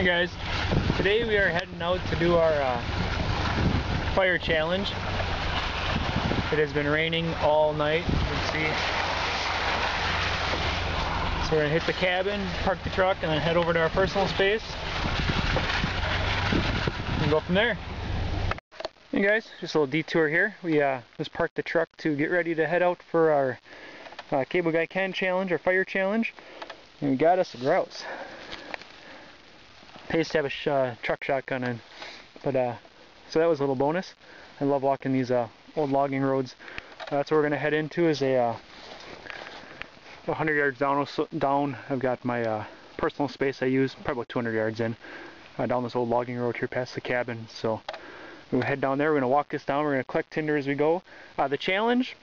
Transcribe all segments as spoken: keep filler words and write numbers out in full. Hey guys, today we are heading out to do our uh, fire challenge. It has been raining all night, you can see. So we're going to hit the cabin, park the truck, and then head over to our personal space and go from there. Hey guys, just a little detour here. We uh, just parked the truck to get ready to head out for our uh, Cable Guy Ken challenge, our fire challenge, and we got us a grouse. I used to have a sh uh, truck shotgun in, but uh, so that was a little bonus. I love walking these uh, old logging roads. Uh, that's what we're gonna head into, is a uh, one hundred yards down. Down, I've got my uh, personal space I use, probably about two hundred yards in, uh, down this old logging road here past the cabin. So we'll head down there. We're gonna walk this down. We're gonna collect tinder as we go. Uh, the challenge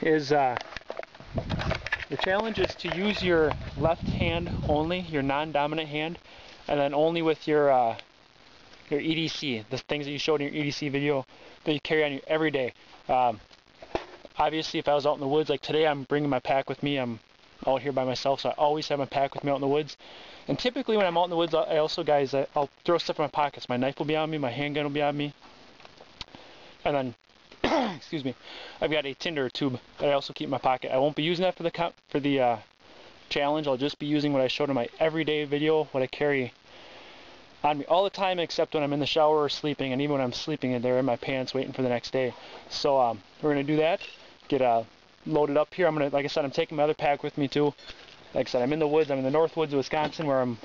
is uh, the challenge is to use your left hand only, your non-dominant hand. And then only with your uh, your E D C, the things that you showed in your E D C video that you carry on you every day. Um, obviously, if I was out in the woods, like today, I'm bringing my pack with me. I'm out here by myself, so I always have my pack with me out in the woods. And typically, when I'm out in the woods, I also, guys, I, I'll throw stuff in my pockets. My knife will be on me, my handgun will be on me, and then, excuse me, I've got a tinder tube that I also keep in my pocket. I won't be using that for the comp for the. Uh, challenge. I'll just be using what I showed in my everyday video, what I carry on me all the time, except when I'm in the shower or sleeping, and even when I'm sleeping they're in my pants waiting for the next day. So um, we're going to do that, get uh, loaded up here. I'm going to, like I said, I'm taking my other pack with me too. Like I said, I'm in the woods, I'm in the north woods of Wisconsin, where I'm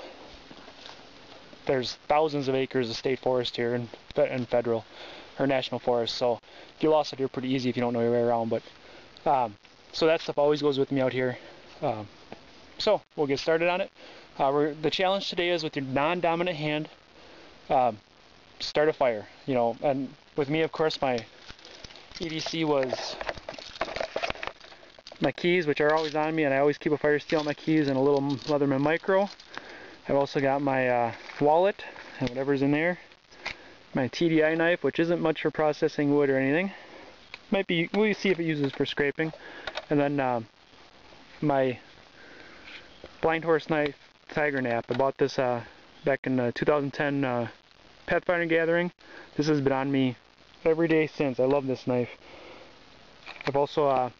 there's thousands of acres of state forest here, and, and federal or national forest, so you get lost out here pretty easy if you don't know your way around. But um, so that stuff always goes with me out here. um, So, we'll get started on it. Uh, we're, the challenge today is with your non-dominant hand, um, start a fire. You know, and with me, of course, my E D C was my keys, which are always on me, and I always keep a fire steel on my keys and a little Leatherman Micro. I've also got my uh, wallet and whatever's in there. My T D I knife, which isn't much for processing wood or anything. Might be, we'll see if it uses for scraping. And then um, my Blind Horse Knife, Tiger Knapp. I bought this uh, back in the two thousand ten uh, Pathfinder Gathering. This has been on me every day since. I love this knife. I've also, uh,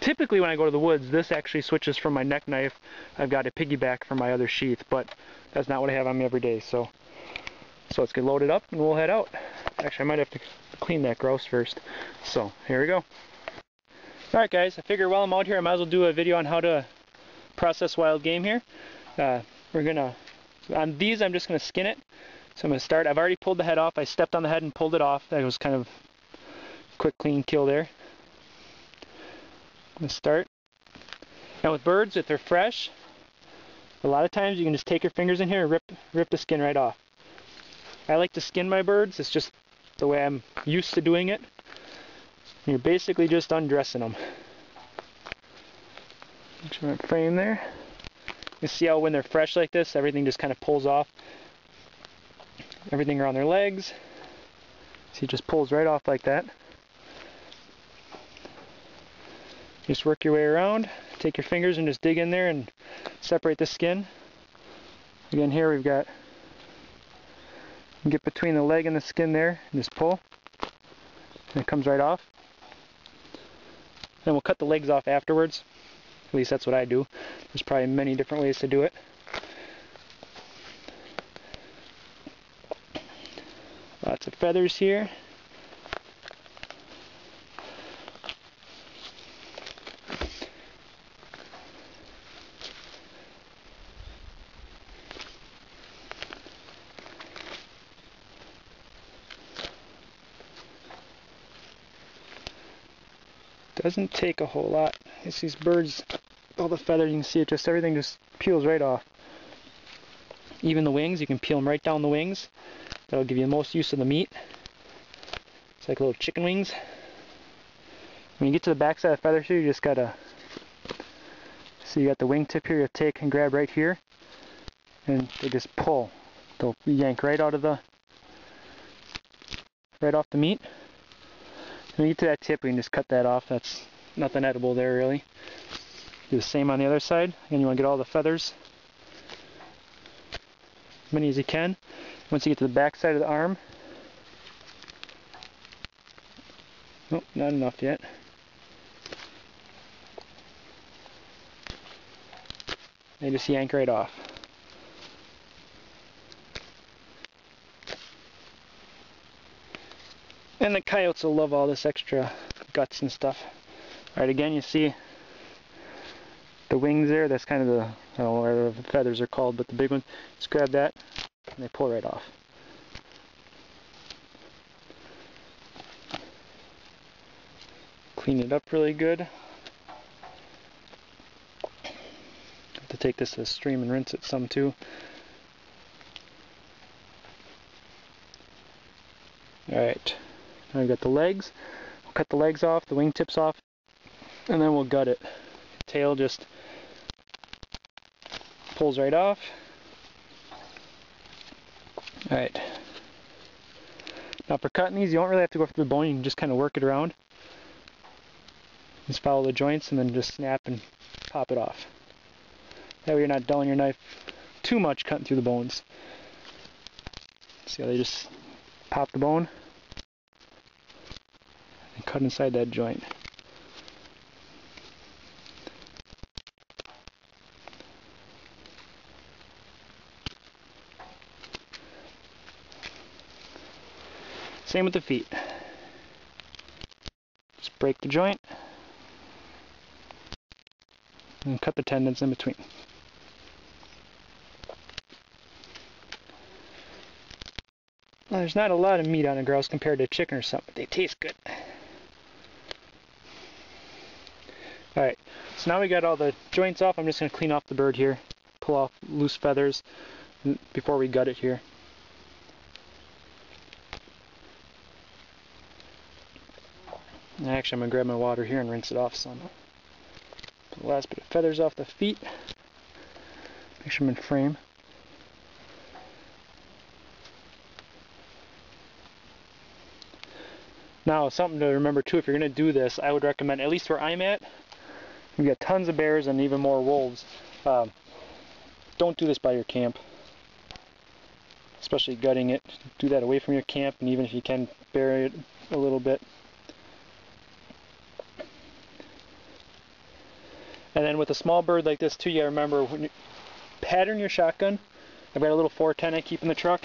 typically when I go to the woods, this actually switches from my neck knife. I've got a piggyback for my other sheath, but that's not what I have on me every day. So, so let's get loaded up and we'll head out. Actually, I might have to clean that grouse first. So, here we go. Alright guys, I figure while I'm out here, I might as well do a video on how to process wild game here. Uh, we're gonna, on these I'm just gonna skin it. So I'm gonna start. I've already pulled the head off. I stepped on the head and pulled it off. That was kind of quick, clean kill there. I'm gonna start. Now with birds, if they're fresh, a lot of times you can just take your fingers in here and rip, rip the skin right off. I like to skin my birds. It's just the way I'm used to doing it. You're basically just undressing them. Frame there. You see how when they're fresh like this, everything just kind of pulls off. Everything around their legs. See, it just pulls right off like that. Just work your way around. Take your fingers and just dig in there and separate the skin. Again, here we've got, get between the leg and the skin there, and just pull. And it comes right off. Then we'll cut the legs off afterwards. At least that's what I do. There's probably many different ways to do it. Lots of feathers here. Doesn't take a whole lot. It's these birds, all the feathers, you can see it, just everything just peels right off. Even the wings, you can peel them right down the wings. That'll give you the most use of the meat. It's like little chicken wings. When you get to the back side of the feathers here, you just gotta, so you got the wing tip here, you take and grab right here, and they just pull. They'll yank right out of the, right off the meat. When you get to that tip, we can just cut that off. That's nothing edible there, really. Do the same on the other side. Again, you want to get all the feathers. as many as you can. Once you get to the back side of the arm, nope, not enough yet. They just yank right off. And the coyotes will love all this extra guts and stuff. Alright, again, you see the wings there, that's kind of the, I don't know what the feathers are called, but the big one, just grab that and they pull right off. Clean it up really good. Have to take this to the stream and rinse it some too. Alright, now we've got the legs. We'll cut the legs off, the wingtips off, and then we'll gut it. The tail just pulls right off. Alright, now for cutting these, you don't really have to go through the bone, you can just kind of work it around. Just follow the joints and then just snap and pop it off. That way you're not dulling your knife too much cutting through the bones. See how they just pop the bone and cut inside that joint. Same with the feet. Just break the joint and cut the tendons in between. Well, there's not a lot of meat on a grouse compared to a chicken or something, but they taste good. Alright, so now we got all the joints off. I'm just going to clean off the bird here, pull off loose feathers before we gut it here. And actually, I'm going to grab my water here and rinse it off some. Put the last bit of feathers off the feet. Make sure I'm in frame. Now, something to remember too, if you're going to do this, I would recommend, at least where I'm at, we've got tons of bears and even more wolves. Um, don't do this by your camp, especially gutting it. Do that away from your camp, and even if you can, bury it a little bit. And then with a small bird like this too, you gotta remember, when you pattern your shotgun. I've got a little four ten I keep in the truck.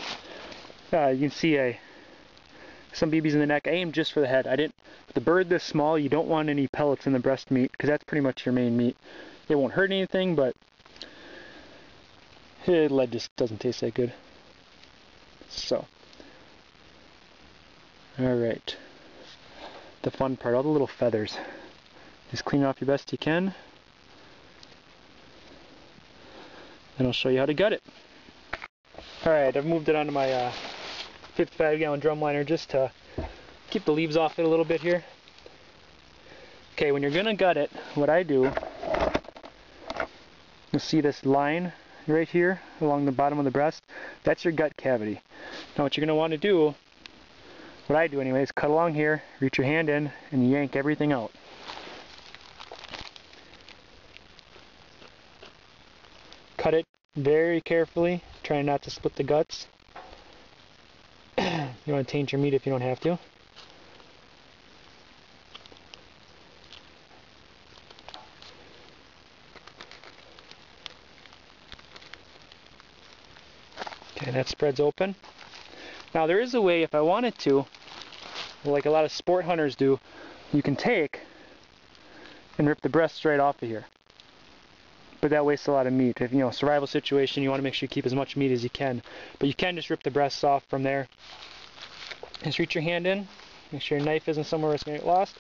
Uh, you can see I... some B Bs in the neck. I aim just for the head. I didn't. With the bird this small, you don't want any pellets in the breast meat because that's pretty much your main meat. It won't hurt anything, but the lead just doesn't taste that good. So, all right. The fun part, all the little feathers. Just clean off your best you can, and I'll show you how to gut it. All right, I've moved it onto my. Uh, fifty-five gallon drum liner just to keep the leaves off it a little bit here. Okay, when you're gonna gut it, what I do, you'll see this line right here along the bottom of the breast, that's your gut cavity. Now what you're gonna want to do, what I do anyway, is cut along here, reach your hand in, and yank everything out. Cut it very carefully, trying not to split the guts. You want to taint your meat if you don't have to. Okay, that spreads open. Now there is a way, if I wanted to, like a lot of sport hunters do, you can take and rip the breast right off of here. But that wastes a lot of meat. If you know, survival situation, you want to make sure you keep as much meat as you can. But you can just rip the breasts off from there. Just reach your hand in, make sure your knife isn't somewhere where it's going to get lost,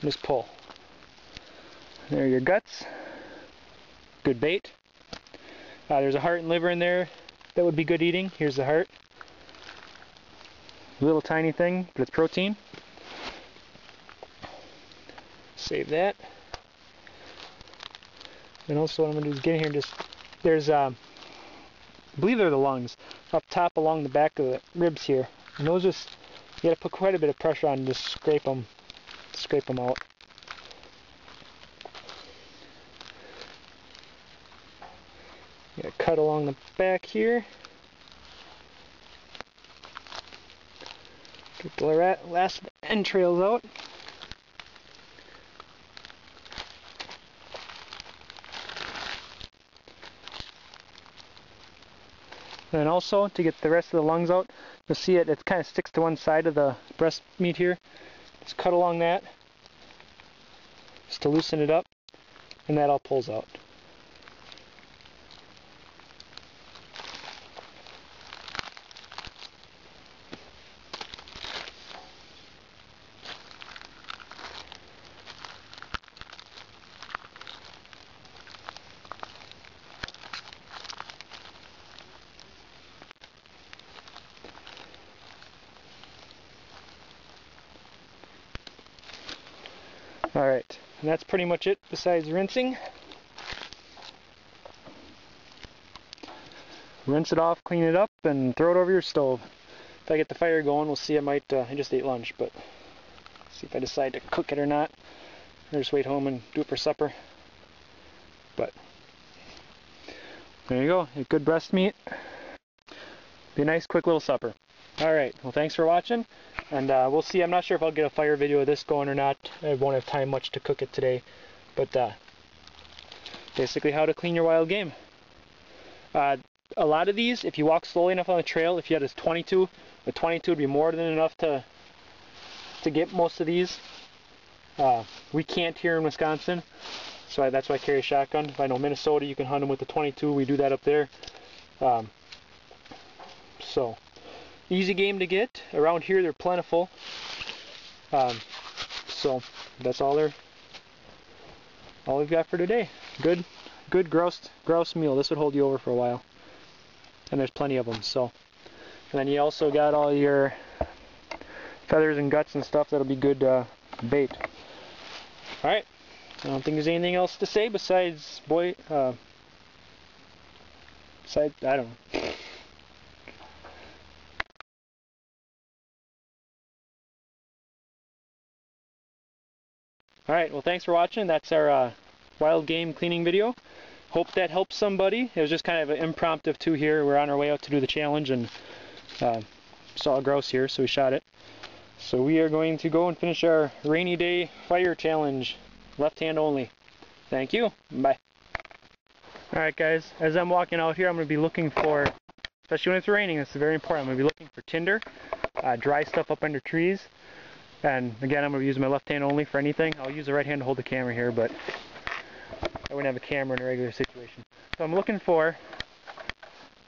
and just pull. There are your guts. Good bait. Uh, there's a heart and liver in there that would be good eating. Here's the heart. Little tiny thing, but it's protein. Save that. And also what I'm going to do is get in here and just, there's, um, I believe they're the lungs, up top along the back of the ribs here. And those just, you gotta put quite a bit of pressure on, just scrape them, scrape them out. You gotta cut along the back here, Get the last entrails out. And also, to get the rest of the lungs out, you'll see it, it kind of sticks to one side of the breast meat here. Just cut along that, just to loosen it up, and that all pulls out. Alright, and that's pretty much it besides rinsing. Rinse it off, clean it up, and throw it over your stove. If I get the fire going, we'll see. I might, uh, I just ate lunch, but see if I decide to cook it or not. Or just wait home and do it for supper. But there you go, good breast meat. Be a nice quick little supper. Alright, well thanks for watching. And uh, we'll see. I'm not sure if I'll get a fire video of this going or not. I won't have time much to cook it today. But uh, basically how to clean your wild game. Uh, a lot of these, if you walk slowly enough on the trail, if you had a twenty-two, a twenty-two would be more than enough to to get most of these. Uh, we can't here in Wisconsin, so I, that's why I carry a shotgun. If I know Minnesota, you can hunt them with a twenty-two. We do that up there. Um, so... Easy game to get. Around here they're plentiful. Um, so that's all they're all we've got for today. Good good grouse grouse meal. This would hold you over for a while. And there's plenty of them. So and then you also got all your feathers and guts and stuff that'll be good uh, bait. Alright. I don't think there's anything else to say besides boy uh besides I don't know. Alright, well thanks for watching. That's our uh, wild game cleaning video. Hope that helps somebody. It was just kind of an impromptu two here. We're on our way out to do the challenge and uh, saw a grouse here, so we shot it. So we are going to go and finish our rainy day fire challenge. Left hand only. Thank you. Bye. Alright guys, as I'm walking out here, I'm going to be looking for, especially when it's raining, this is very important, I'm going to be looking for tinder, uh, dry stuff up under trees. And again, I'm going to use my left hand only for anything. I'll use the right hand to hold the camera here, but I wouldn't have a camera in a regular situation. So I'm looking for,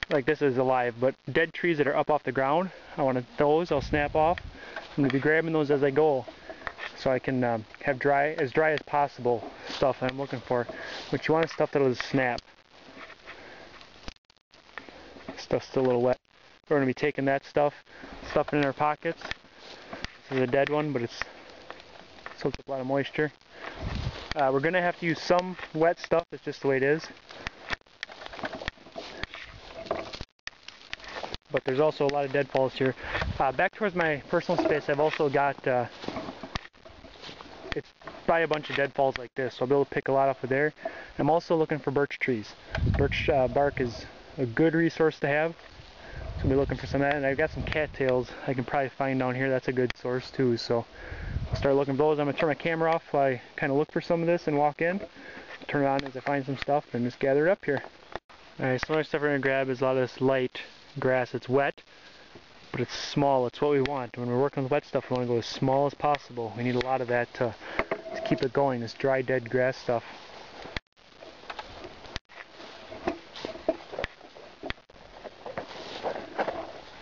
like this is alive, but dead trees that are up off the ground. I want to, those I'll snap off. I'm going to be grabbing those as I go so I can um, have dry, as dry as possible stuff that I'm looking for. But you want stuff that will just snap. Stuff's still a little wet. We're going to be taking that stuff, stuffing it in our pockets. This is a dead one, but it's soaks up a lot of moisture. Uh, we're going to have to use some wet stuff. It's just the way it is. But there's also a lot of deadfalls here. Uh, back towards my personal space, I've also got uh, it's probably a bunch of deadfalls like this, so I'll be able to pick a lot off of there. I'm also looking for birch trees. Birch uh, bark is a good resource to have. So I'll be looking for some of that, and I've got some cattails I can probably find down here. That's a good source too, so I'll start looking for those. I'm going to turn my camera off while I kind of look for some of this and walk in. Turn it on as I find some stuff and just gather it up here. Alright, so the stuff we're going to grab is a lot of this light grass. It's wet, but it's small. It's what we want. When we're working with wet stuff, we want to go as small as possible. We need a lot of that to, to keep it going, this dry, dead grass stuff.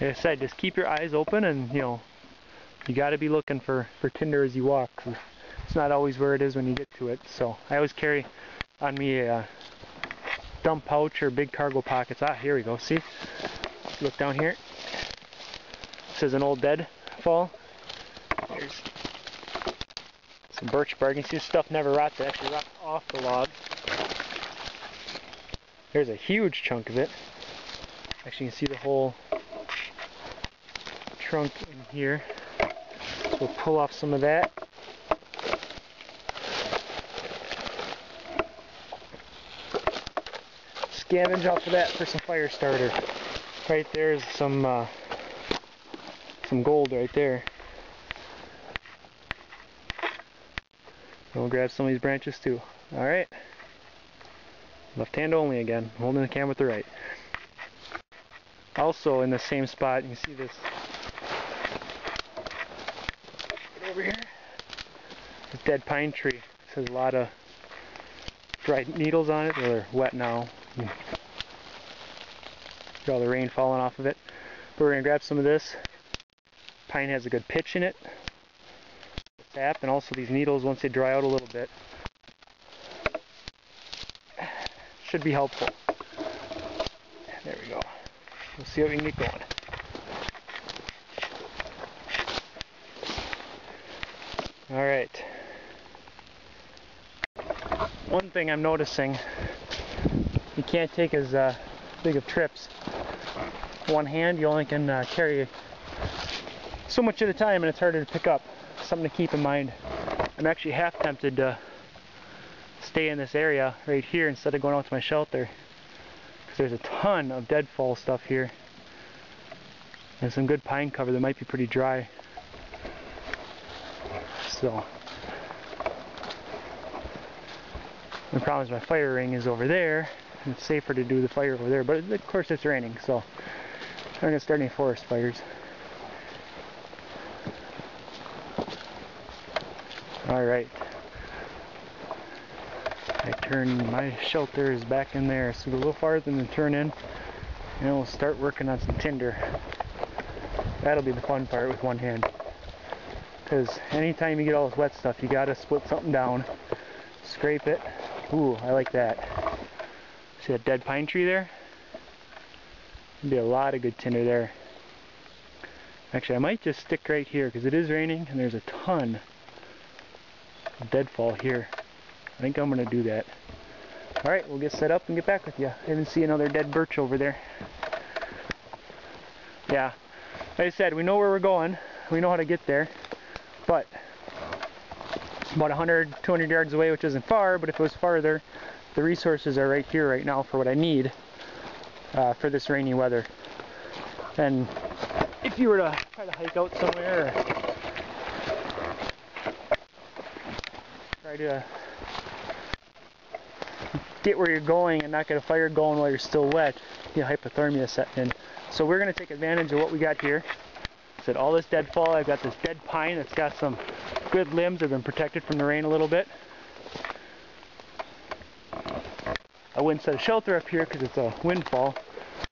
Like I said, just keep your eyes open, and you know, you got to be looking for for tinder as you walk. It's not always where it is when you get to it. So I always carry on me a dump pouch or big cargo pockets. Ah, here we go. See, look down here. This is an old deadfall. There's some birch bark. You can see this stuff never rots. It actually rots off the log. There's a huge chunk of it. Actually, you can see the whole trunk in here, so we'll pull off some of that. Scavenge off of that for some fire starter. Right there is some uh, some gold right there. And we'll grab some of these branches too. Alright. Left hand only again, holding the can with the right. Also in the same spot, you can see this right over here. This dead pine tree. This has a lot of dry needles on it. Well, they're wet now. Mm. All the rain falling off of it. But we're going to grab some of this. Pine has a good pitch in it. Tap, and also these needles, once they dry out a little bit, should be helpful. There we go. We'll see how we can get going. Alright. One thing I'm noticing, you can't take as uh, big of trips. One hand, you only can uh, carry so much at a time, and it's harder to pick up. Something to keep in mind. I'm actually half tempted to stay in this area right here instead of going out to my shelter, because there's a ton of deadfall stuff here and some good pine cover that might be pretty dry. So the problem is my fire ring is over there, and it's safer to do the fire over there, but of course it's raining, so I'm not going to start any forest fires. Alright, I turn my shelters back in there, so go a little farther and then turn in, and we'll start working on some tinder. That'll be the fun part with one hand, because anytime you get all this wet stuff, you gotta split something down, scrape it. Ooh, I like that. See that dead pine tree there? There'd be a lot of good tinder there. Actually, I might just stick right here, because it is raining and there's a ton deadfall here. I think I'm gonna do that. Alright, we'll get set up and get back with you. I didn't see another dead birch over there. Yeah, like I said, we know where we're going, we know how to get there, but about a hundred, two hundred yards away, which isn't far, but if it was farther, the resources are right here right now for what I need uh, for this rainy weather. And if you were to try to hike out somewhere, or to get where you're going and not get a fire going while you're still wet, you know, hypothermia setting in. So we're going to take advantage of what we got here. I said all this deadfall, I've got this dead pine that's got some good limbs that have been protected from the rain a little bit. I wouldn't set a shelter up here because it's a windfall,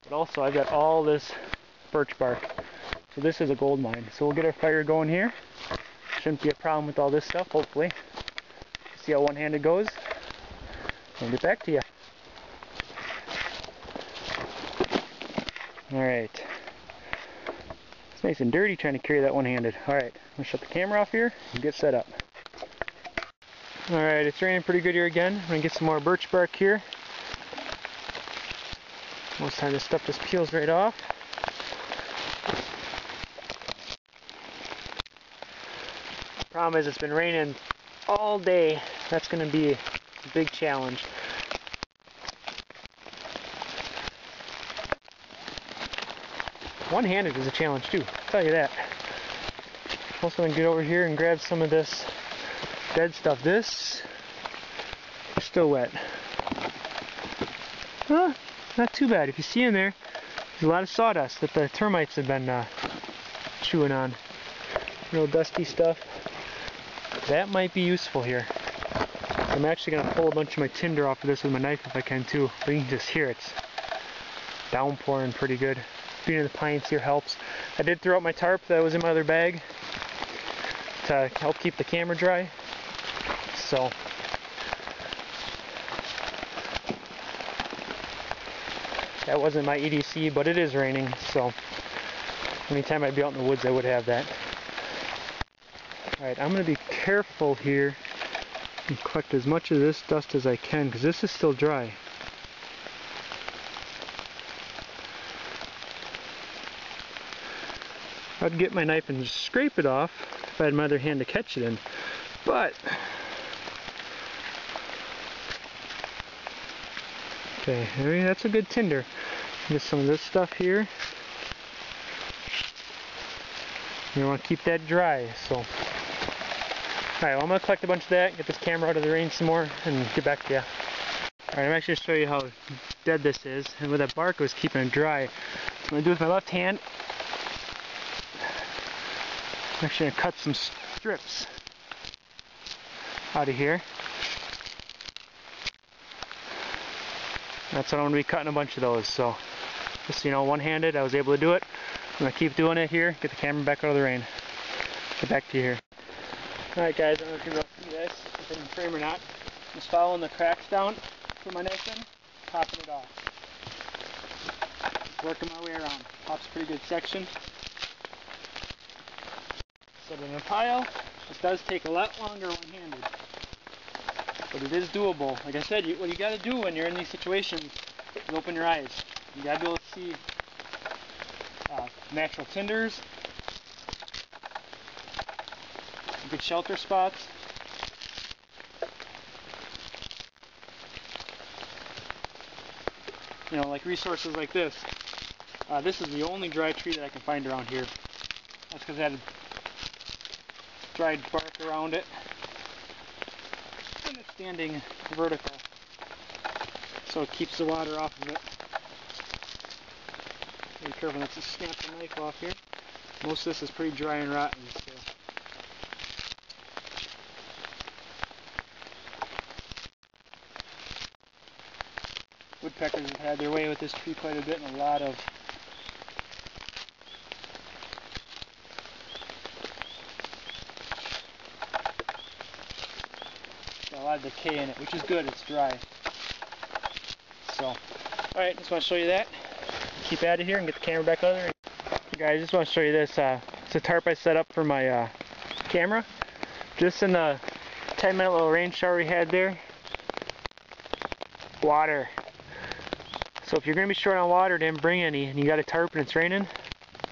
but also I've got all this birch bark. So this is a gold mine. So we'll get our fire going here. Shouldn't be a problem with all this stuff, hopefully. See how one-handed goes, and get back to you. Alright. It's nice and dirty trying to carry that one-handed. Alright, I'm going to shut the camera off here and get set up. Alright, it's raining pretty good here again. I'm going to get some more birch bark here. Most of this stuff just peels right off. The problem is it's been raining all day. That's going to be a big challenge. One-handed is a challenge too, I'll tell you that. Also, I'm going to get over here and grab some of this dead stuff. This is still wet. Huh? Not too bad. If you see in there, there's a lot of sawdust that the termites have been uh, chewing on. Real dusty stuff. That might be useful here. I'm actually going to pull a bunch of my tinder off of this with my knife if I can too. But you can just hear it's downpouring pretty good. Being in the pines here helps. I did throw out my tarp that was in my other bag to help keep the camera dry. So that wasn't my E D C, but it is raining, so anytime I'd be out in the woods I would have that. Alright, I'm going to be careful here and collect as much of this dust as I can, because this is still dry. I'd get my knife and scrape it off if I had my other hand to catch it in, but... Okay, I mean, that's a good tinder. Get some of this stuff here. You want to keep that dry, so... Alright, well, I'm going to collect a bunch of that, get this camera out of the range some more, and get back to you. Alright, I'm actually going to show you how dead this is, and with that bark, it was keeping it dry. So I'm going to do it with my left hand. I'm actually going to cut some strips out of here. That's what I'm going to be cutting a bunch of those. So, just, you know, one-handed, I was able to do it. I'm going to keep doing it here, get the camera back out of the rain. Get back to you here. Alright guys, I don't know if you're going to see this, if it's in frame or not. Just following the cracks down, put my knife in, popping it off. Just working my way around. Pops a pretty good section. Set it in a pile. This does take a lot longer one-handed. But it is doable. Like I said, you, what you gotta do when you're in these situations is open your eyes. You gotta be able to see uh, natural cinders, good shelter spots. You know, like resources like this. Uh, this is the only dry tree that I can find around here. That's because it had dried bark around it. Standing vertical, so it keeps the water off of it. Be careful not to snap the knife off here. Most of this is pretty dry and rotten. So. Woodpeckers have had their way with this tree quite a bit, and a lot of decay in it, which is good, it's dry. So, alright, just want to show you that. Keep out of here and get the camera back out of there. Guys, just want to show you this. Uh, it's a tarp I set up for my uh, camera. Just in the ten minute little rain shower we had there. Water. So if you're going to be short on water, didn't bring any, and you got a tarp and it's raining,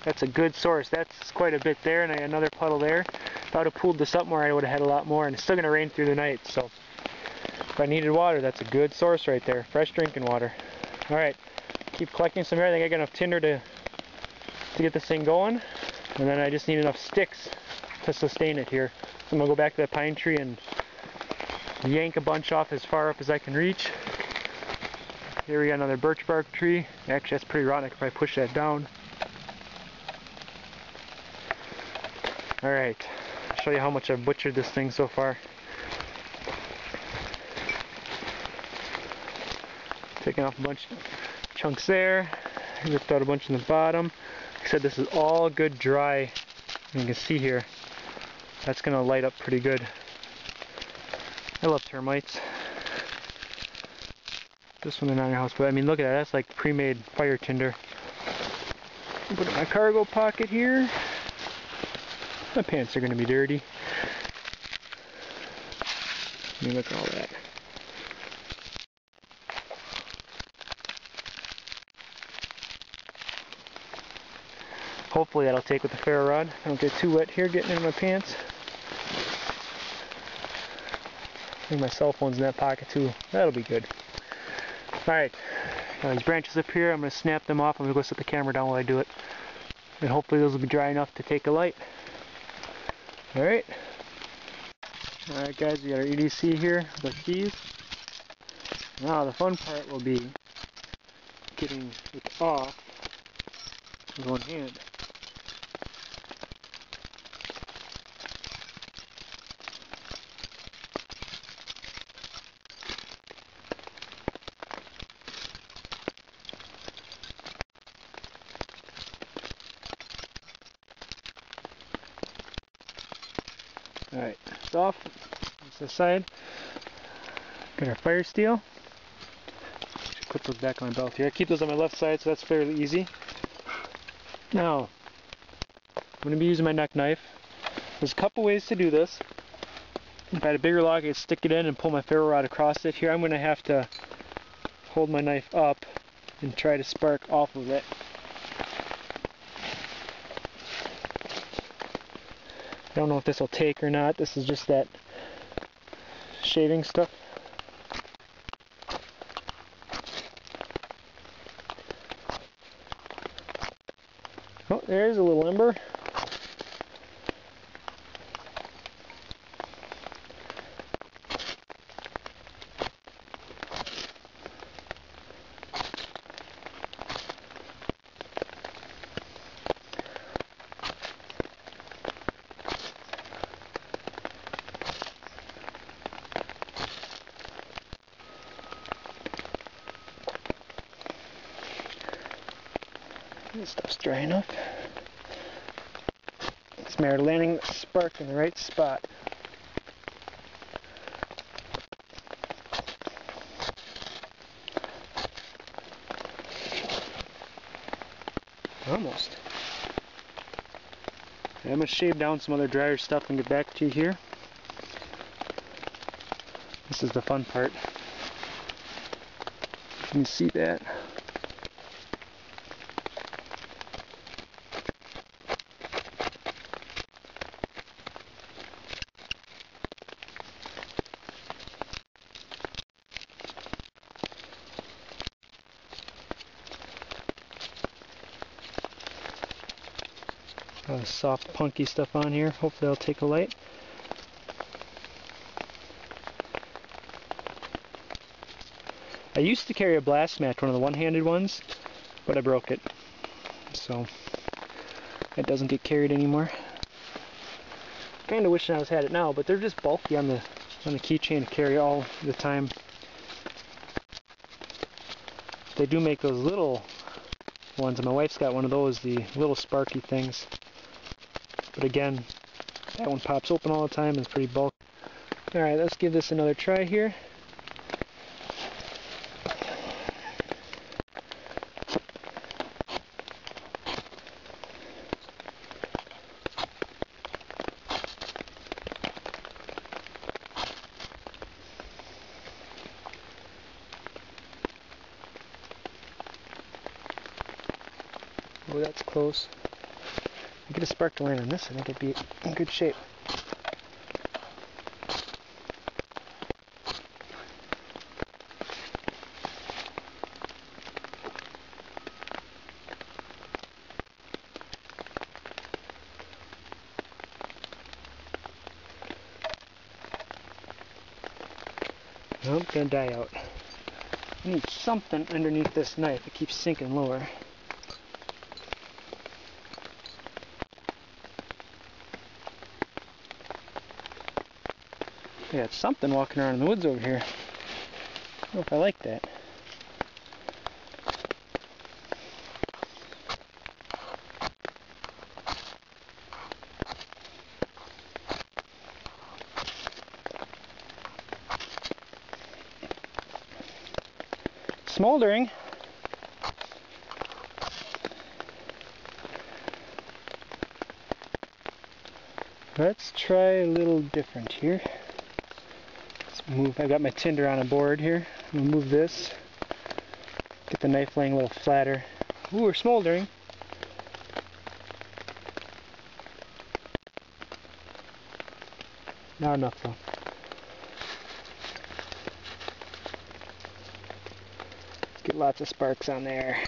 that's a good source. That's quite a bit there, and I got another puddle there. If I would have pulled this up more, I would have had a lot more, and it's still going to rain through the night, so. If I needed water, that's a good source right there. Fresh drinking water. Alright, keep collecting some air. I think I got enough tinder to, to get this thing going. And then I just need enough sticks to sustain it here. So I'm going to go back to that pine tree and yank a bunch off as far up as I can reach. Here we got another birch bark tree. Actually, that's pretty rotten. I could probably push that down. Alright, I'll show you how much I've butchered this thing so far. Taking off a bunch of chunks there, ripped out a bunch in the bottom. Like I said, this is all good dry. You can see here, that's going to light up pretty good. I love termites. This one they're not in your house, but I mean look at that, that's like pre-made fire tinder. Put it in my cargo pocket here. My pants are going to be dirty. I mean, look at all that. Hopefully that'll take with the ferro rod. I don't get too wet here getting in my pants. I think my cell phone's in that pocket too. That'll be good. Alright, got these branches up here. I'm going to snap them off. I'm going to go set the camera down while I do it. And hopefully those will be dry enough to take a light. Alright. Alright guys, we got our E D C here. The keys. Now the fun part will be getting it off with one hand. Alright, it's off. That's this side. Got our fire steel. Should clip those back on my belt here. I keep those on my left side, so that's fairly easy. Now, I'm going to be using my neck knife. There's a couple ways to do this. If I had a bigger log, I could stick it in and pull my ferro rod across it. Here I'm going to have to hold my knife up and try to spark off of it. I don't know if this will take or not. This is just that shaving stuff. Oh, there's a little ember. This stuff's dry enough. It's a matter of landing the spark in the right spot. Almost. I'm going to shave down some other drier stuff and get back to you here. This is the fun part. Can you see that? Uh, soft punky stuff on here. Hopefully I'll take a light. I used to carry a blast match, one of the one-handed ones, but I broke it, so it doesn't get carried anymore. Kind of wishing I was had it now, but they're just bulky on the on the keychain to carry all the time. They do make those little ones, and my wife's got one of those, the little sparky things. But again, that one pops open all the time and it's pretty bulky. Alright, let's give this another try here. Oh, that's close. Get a spark to land on this, I think it'd be in good shape. Nope, gonna die out. I need something underneath this knife, it keeps sinking lower. We got something walking around in the woods over here. I don't know if I like that. Smoldering. Let's try a little different here. Move. I've got my tinder on a board here. I'm gonna move this. Get the knife laying a little flatter. Ooh, we're smoldering. Not enough though. Let's get lots of sparks on there.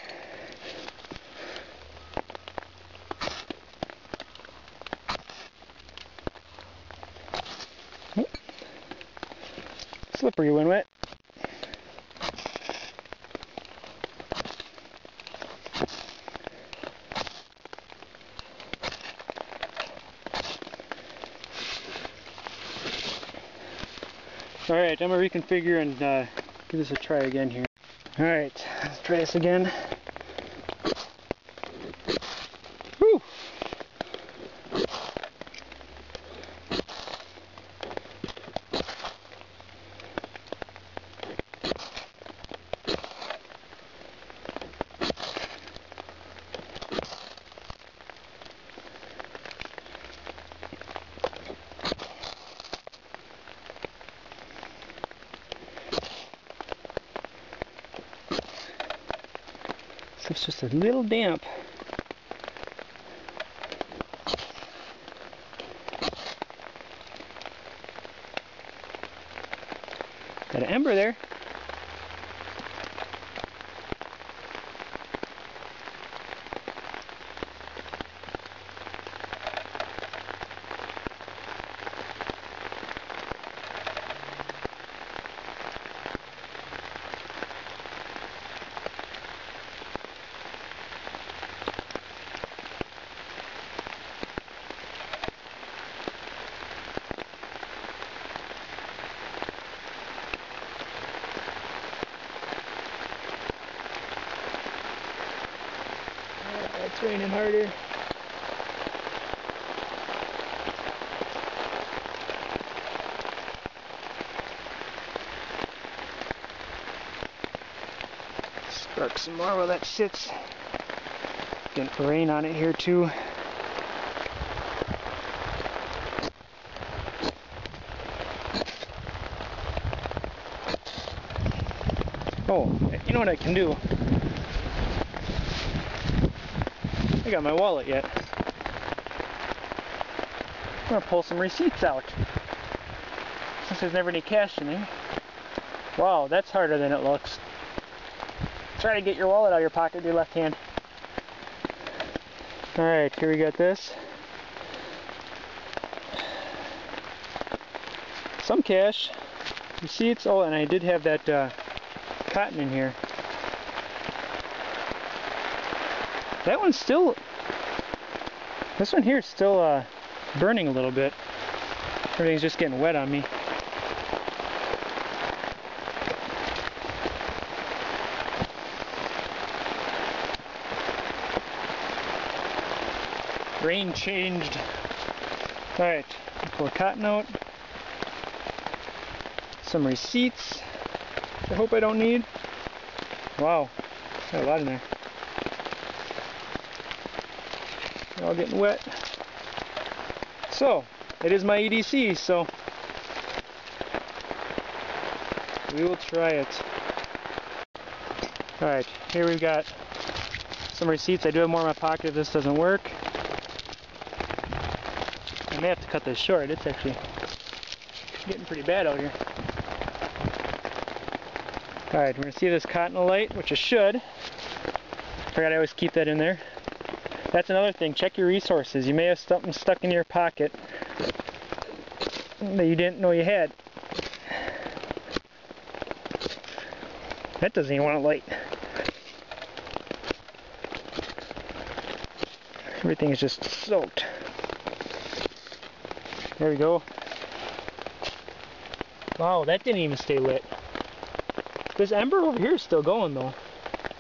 Slippery when wet. Alright, I'm going to reconfigure and uh, give this a try again here. Alright, let's try this again. Woo! It's just a little damp. Got an ember there. harder. Spark some more while that sits. Getting the rain on it here too. Oh, you know what I can do? I got my wallet yet. I'm gonna pull some receipts out. Since there's never any cash in there. Wow, that's harder than it looks. Try to get your wallet out of your pocket with your left hand. Alright, here we got this. Some cash, receipts, oh, and I did have that uh, cotton in here. That one's still, this one here is still uh, burning a little bit. Everything's just getting wet on me. Rain changed. Alright, pull a cotton out. Some receipts. I hope I don't need. Wow, got a lot in there. They're all getting wet. So, it is my E D C, so we will try it. Alright, here we've got some receipts. I do have more in my pocket if this doesn't work. I may have to cut this short. It's actually getting pretty bad out here. Alright, we're going to see this cotton alight, which it should. I forgot I always keep that in there. That's another thing, check your resources. You may have something stuck in your pocket that you didn't know you had. That doesn't even want to light. Everything is just soaked. There we go. Wow, that didn't even stay lit. This ember over here is still going though.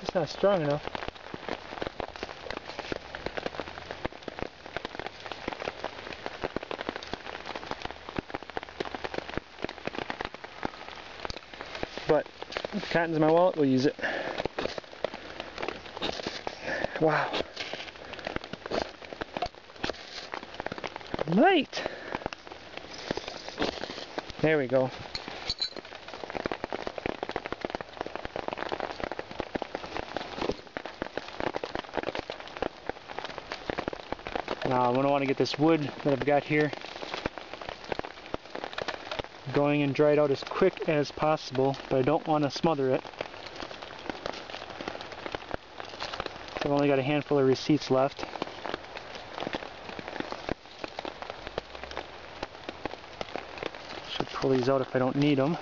It's not strong enough. But if the cotton's in my wallet, we'll use it. Wow. Light! There we go. Now I'm going to want to get this wood that I've got here going and dry it out as quick as possible, but I don't want to smother it. So I've only got a handful of receipts left. Should pull these out if I don't need them.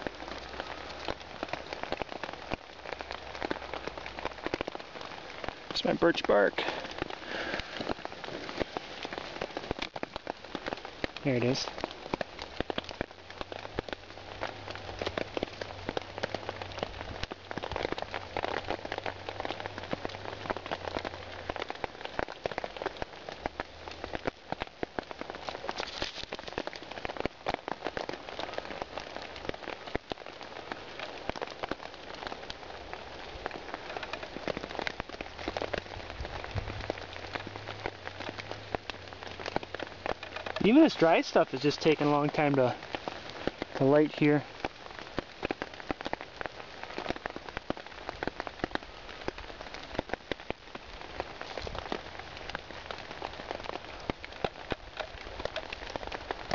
That's my birch bark. There it is. Even this dry stuff is just taking a long time to, to light here.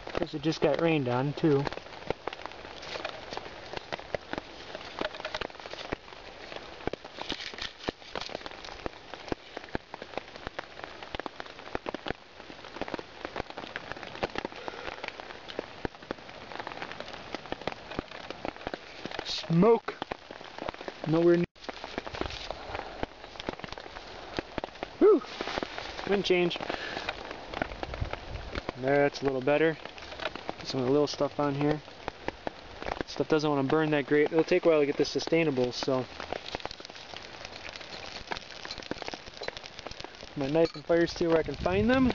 I guess it just got rained on too. Smoke! Nowhere near. Whew! Wind change. There, that's a little better. Put some of the little stuff on here. Stuff doesn't want to burn that great. It'll take a while to get this sustainable, so. my knife and fire steel where I can find them.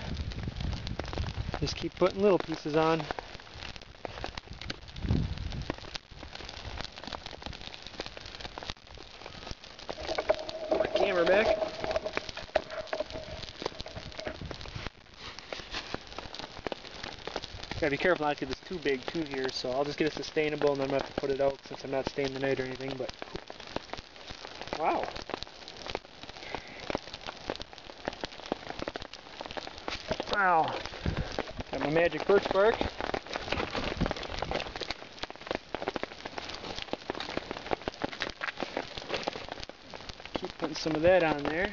Just keep putting little pieces on. Put my camera back. Gotta be careful not to get this too big too here, so I'll just get it sustainable and then I'm gonna have to put it out since I'm not staying the night or anything, but wow. Wow. Got my magic birch bark. Keep putting some of that on there.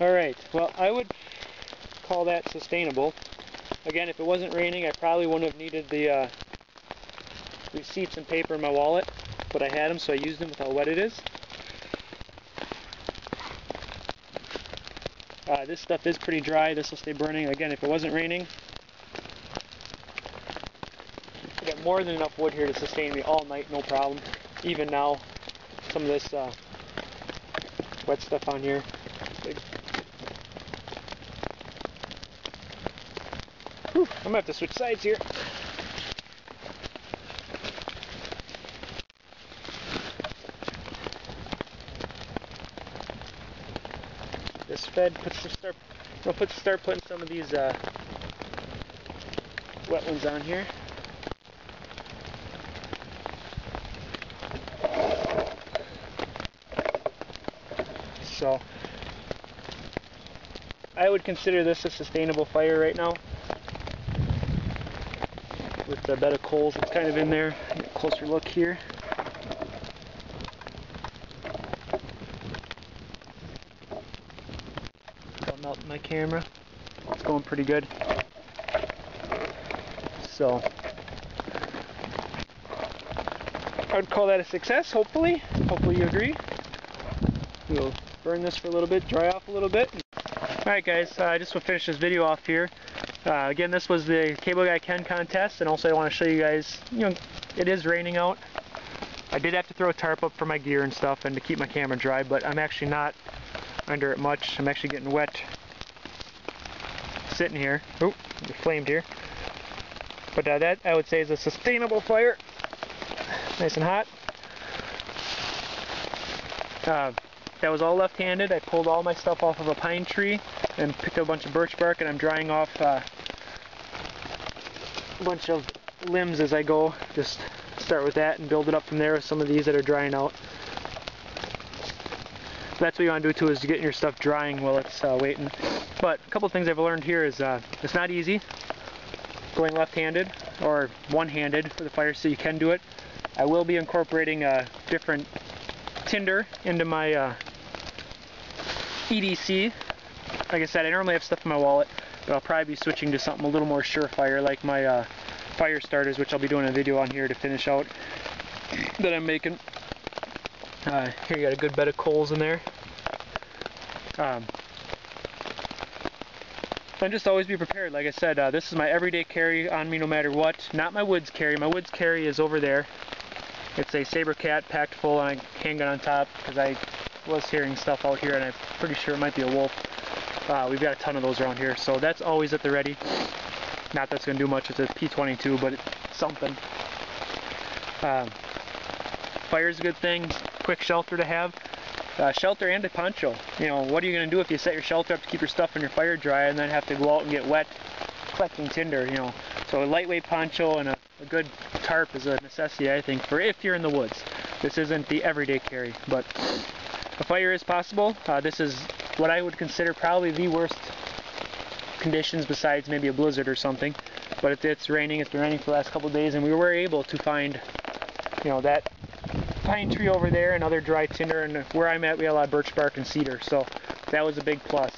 Alright, well I would call that sustainable. Again, if it wasn't raining I probably wouldn't have needed the uh, receipts and paper in my wallet, but I had them so I used them with how wet it is. Uh, this stuff is pretty dry, this will stay burning. Again, if it wasn't raining, I got more than enough wood here to sustain me all night, no problem. Even now, some of this uh, wet stuff on here. Whew, I'm gonna have to switch sides here. This fed puts the start. I'll put start putting some of these uh, wet ones on here. So I would consider this a sustainable fire right now. With the bed of coals that's kind of in there. Get a closer look here. I'll melt my camera. It's going pretty good. So I would call that a success, hopefully. Hopefully you agree. We'll burn this for a little bit, dry off a little bit. Alright guys, uh, I just want to finish this video off here. Uh, again, this was the Cable Guy Ken contest, and also I want to show you guys, you know, it is raining out. I did have to throw a tarp up for my gear and stuff and to keep my camera dry, but I'm actually not under it much. I'm actually getting wet sitting here. Oop, it flamed here. But uh, that, I would say, is a sustainable fire. Nice and hot. Uh, That was all left-handed. I pulled all my stuff off of a pine tree and picked up a bunch of birch bark, and I'm drying off uh, a bunch of limbs as I go. Just start with that and build it up from there with some of these that are drying out. That's what you want to do too, is getting your stuff drying while it's uh, waiting. But a couple things I've learned here is uh, it's not easy going left-handed or one-handed for the fire, so you can do it. I will be incorporating a uh, different tinder into my uh, E D C. Like I said, I normally have stuff in my wallet, but I'll probably be switching to something a little more surefire, like my uh, fire starters, which I'll be doing a video on here to finish out, that I'm making. Uh, here you got a good bed of coals in there. Um, and just always be prepared. Like I said, uh, this is my everyday carry on me no matter what. Not my woods carry. My woods carry is over there. It's a Saber Cat packed full and a handgun on top, because I was hearing stuff out here and I'm pretty sure it might be a wolf. Uh, we've got a ton of those around here, so that's always at the ready. Not that's going to do much, it's a P twenty-two, but it's something. Um, fire's a good thing, quick shelter to have. Uh, shelter and a poncho. You know, what are you going to do if you set your shelter up to keep your stuff and your fire dry and then have to go out and get wet collecting tinder, you know. So a lightweight poncho and a A good tarp is a necessity, I think, for if you're in the woods. This isn't the everyday carry, but a fire is possible. Uh, this is what I would consider probably the worst conditions besides maybe a blizzard or something. But it, it's raining, it's been raining for the last couple of days, and we were able to find, you know, that pine tree over there and other dry tinder, and where I'm at we had a lot of birch bark and cedar, so that was a big plus.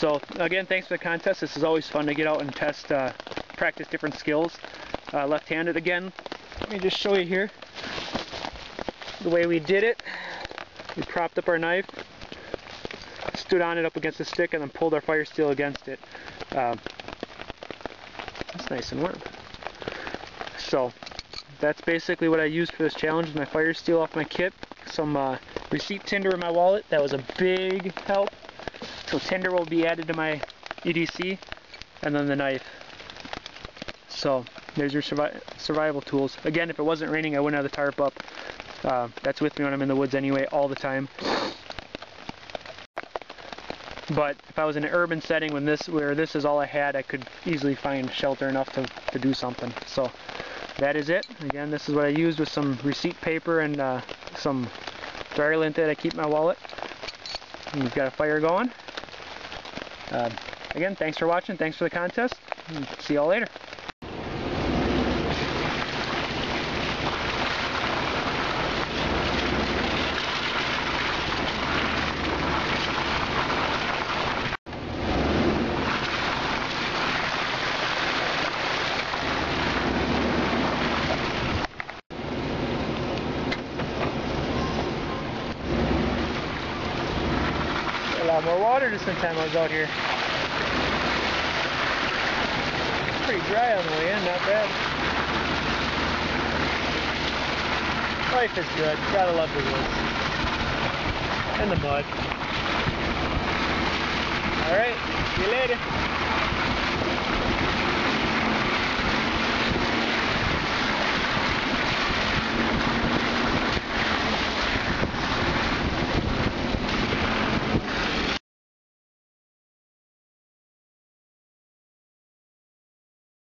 So again, thanks for the contest. This is always fun to get out and test, uh, practice different skills. Uh, left-handed again. Let me just show you here the way we did it. We propped up our knife, stood on it up against the stick, and then pulled our fire steel against it. Um, that's nice and warm. So that's basically what I used for this challenge. My fire steel off my kit, some uh, receipt tinder in my wallet. That was a big help. So tinder will be added to my E D C, and then the knife. So there's your survi survival tools. Again, if it wasn't raining, I wouldn't have the tarp up. Uh, that's with me when I'm in the woods anyway, all the time. But if I was in an urban setting when this, where this is all I had, I could easily find shelter enough to, to do something. So that is it. Again, this is what I used with some receipt paper and uh, some dryer lint that I keep in my wallet. And we've got a fire going. Uh, again, thanks for watching. Thanks for the contest. See y'all later. More water just in time I was out here. Pretty dry on the way in, not bad. Life is good, gotta love the woods. And the mud. Alright, see you later.